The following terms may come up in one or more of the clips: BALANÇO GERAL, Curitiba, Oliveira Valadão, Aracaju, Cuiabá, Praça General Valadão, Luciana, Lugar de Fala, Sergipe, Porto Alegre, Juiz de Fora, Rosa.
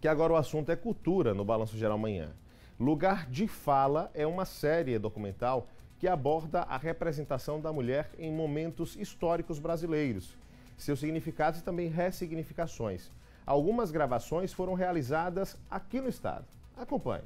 que agora o assunto é cultura no Balanço Geral Manhã. Lugar de Fala é uma série documental que aborda a representação da mulher em momentos históricos brasileiros, seus significados e também ressignificações. Algumas gravações foram realizadas aqui no estado. Acompanhe.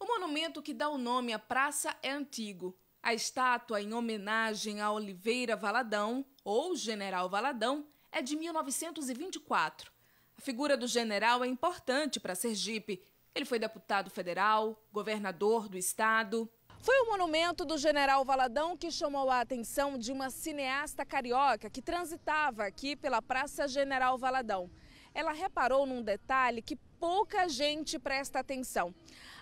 O monumento que dá o nome à praça é antigo. A estátua em homenagem a Oliveira Valadão, ou General Valadão, é de 1924. A figura do general é importante para Sergipe. Ele foi deputado federal, governador do estado. Foi o monumento do General Valadão que chamou a atenção de uma cineasta carioca que transitava aqui pela Praça General Valadão. Ela reparou num detalhe que pouca gente presta atenção.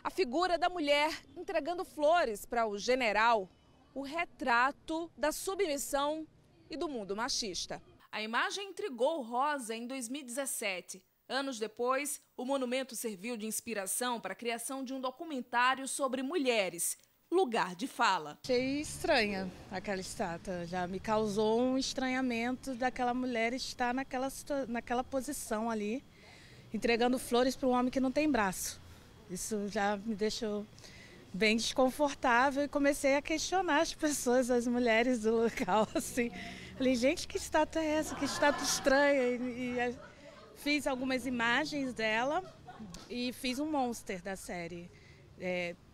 A figura da mulher entregando flores para o general, o retrato da submissão e do mundo machista. A imagem intrigou Rosa em 2017. Anos depois, o monumento serviu de inspiração para a criação de um documentário sobre mulheres, Lugar de Fala. Achei estranha aquela estátua, já me causou um estranhamento daquela mulher estar naquela posição ali, entregando flores para um homem que não tem braço. Isso já me deixou bem desconfortável e comecei a questionar as pessoas, as mulheres do local, assim. Falei, gente, que estátua é essa? Que estátua estranha! E fiz algumas imagens dela e fiz um monster da série.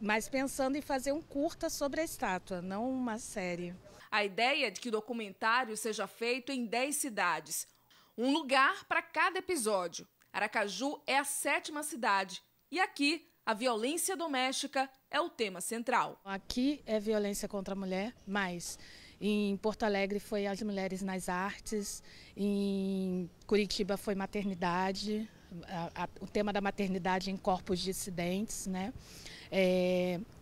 Mas pensando em fazer um curta sobre a estátua, não uma série. A ideia é de que o documentário seja feito em 10 cidades. Um lugar para cada episódio. Aracaju é a 7ª cidade e aqui a violência doméstica é o tema central. Aqui é violência contra a mulher, mas em Porto Alegre foi as mulheres nas artes, em Curitiba foi maternidade. O tema da maternidade em corpos dissidentes, né?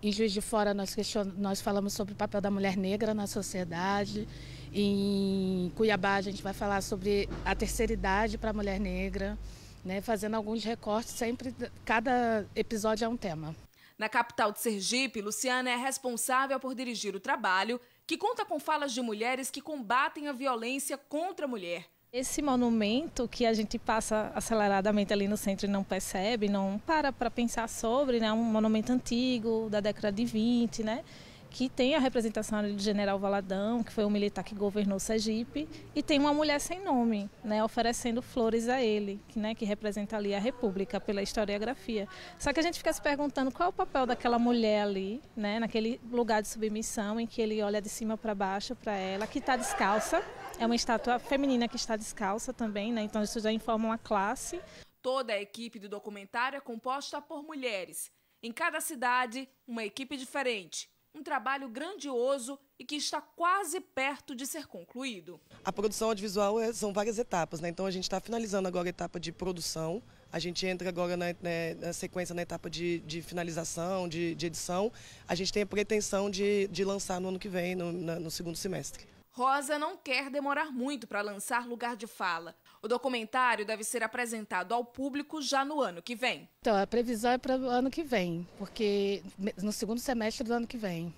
Em Juiz de Fora nós falamos sobre o papel da mulher negra na sociedade. Em Cuiabá a gente vai falar sobre a terceira idade para a mulher negra, né? Fazendo alguns recortes, sempre cada episódio é um tema. Na capital de Sergipe, Luciana é responsável por dirigir o trabalho, que conta com falas de mulheres que combatem a violência contra a mulher. Esse monumento que a gente passa aceleradamente ali no centro e não percebe, não para pensar sobre, né? Um monumento antigo, da década de 20, né? Que tem a representação do General Valadão, que foi um militar que governou Sergipe, e tem uma mulher sem nome, né? Oferecendo flores a ele, que representa ali a República pela historiografia. Só que a gente fica se perguntando qual é o papel daquela mulher ali, né? Naquele lugar de submissão em que ele olha de cima para baixo para ela, que está descalça. É uma estátua feminina que está descalça também, né? Então isso já informa uma classe. Toda a equipe do documentário é composta por mulheres. Em cada cidade, uma equipe diferente. Um trabalho grandioso e que está quase perto de ser concluído. A produção audiovisual são várias etapas, né? Então a gente está finalizando agora a etapa de produção. A gente entra agora na sequência, na etapa de finalização, de edição. A gente tem a pretensão de lançar no ano que vem, no segundo semestre. Rosa não quer demorar muito para lançar Lugar de Fala. O documentário deve ser apresentado ao público já no ano que vem. Então, a previsão é para o ano que vem, porque no segundo semestre do ano que vem.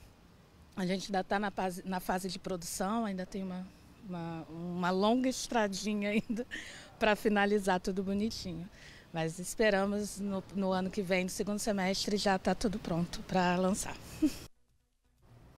A gente ainda está na fase de produção, ainda tem uma longa estradinha ainda para finalizar tudo bonitinho. Mas esperamos no ano que vem, no segundo semestre, já está tudo pronto para lançar.